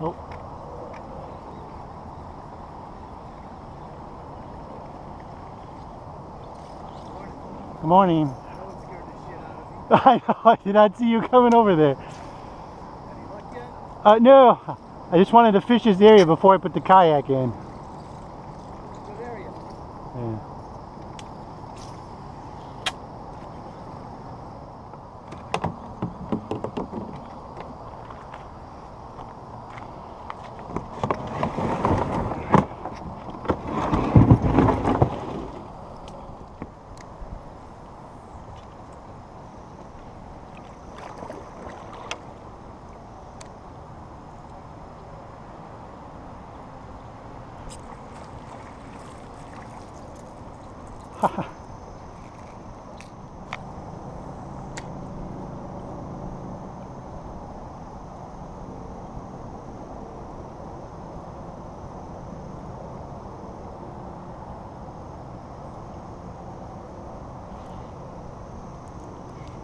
Nope. Good morning. That one scared the shit out of me. I know, I did not see you coming over there. Any luck yet? No. I just wanted to fish this area before I put the kayak in. Good area. Yeah.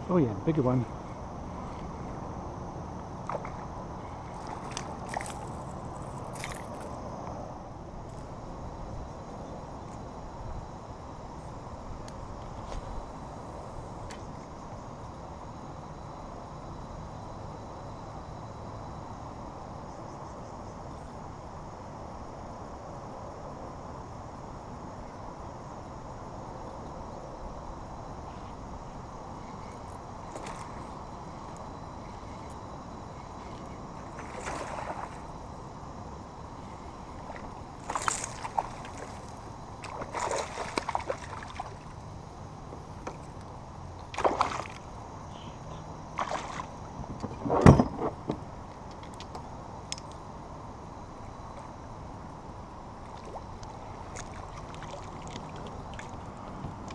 Oh yeah, bigger one.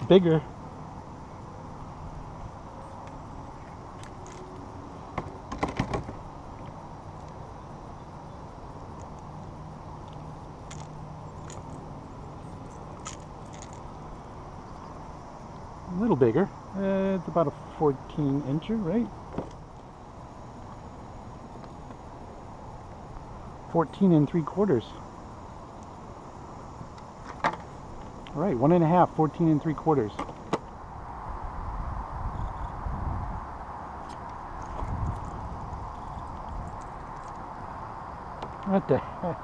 Bigger. A little bigger. It's about a 14-incher, right? 14 3/4. All right, 1.5, 14 3/4. What the heck?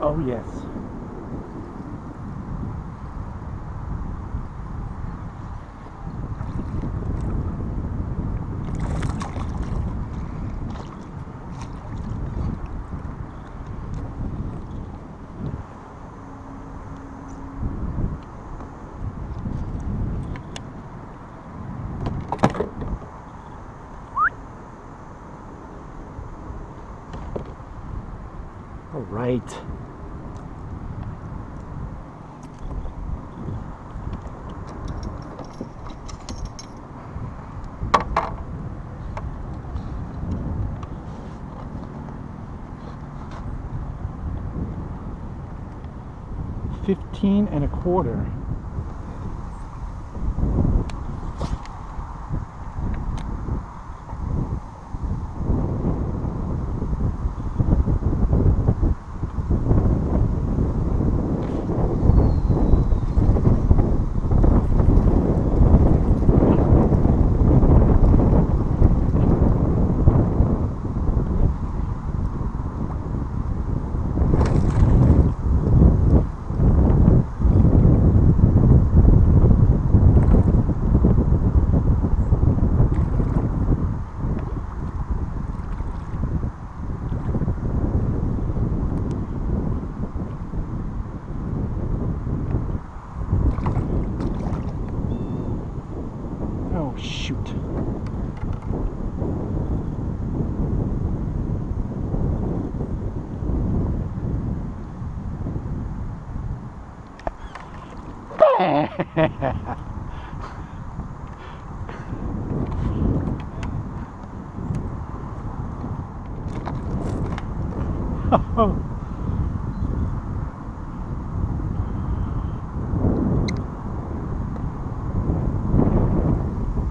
Oh yes. All right. Fifteen and a quarter. Oh.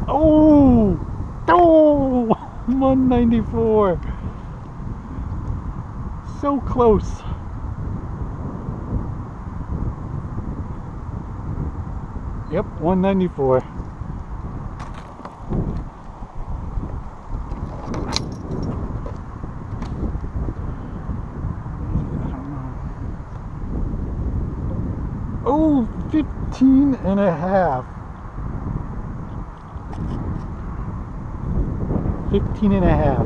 Oh, oh, 194. So close. Yep, 194. Oh, 15.5. 15.5.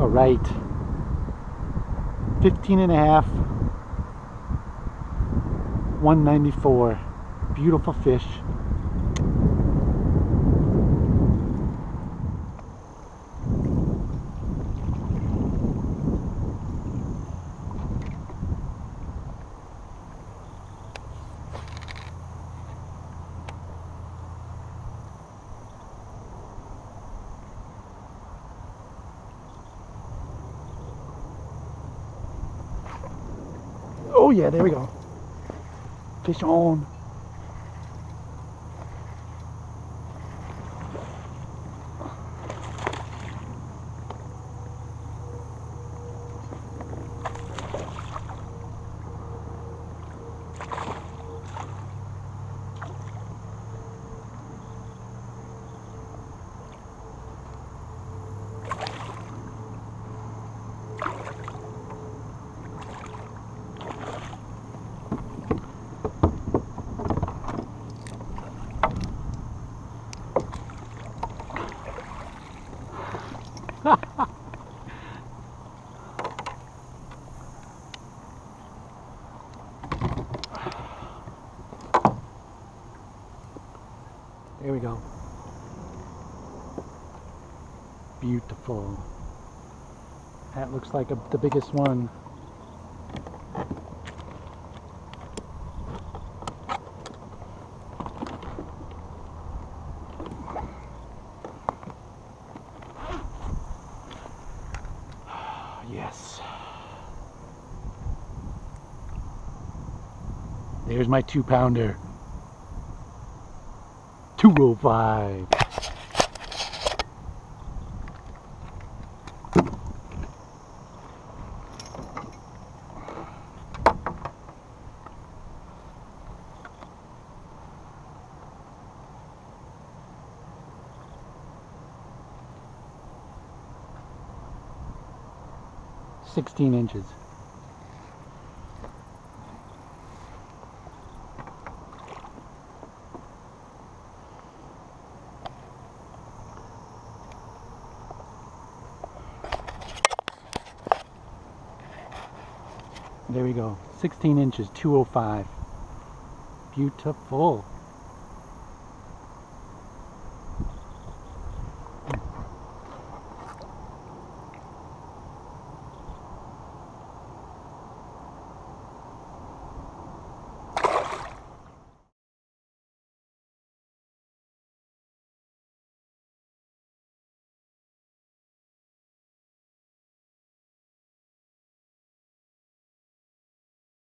All right. 15.5. 194. Beautiful fish. Oh yeah, there we go. Fish on. There we go. Beautiful. That looks like the biggest one. Yes. There's my 2-pounder. 205. Sixteen inches. There we go, 16 inches, 205. Beautiful.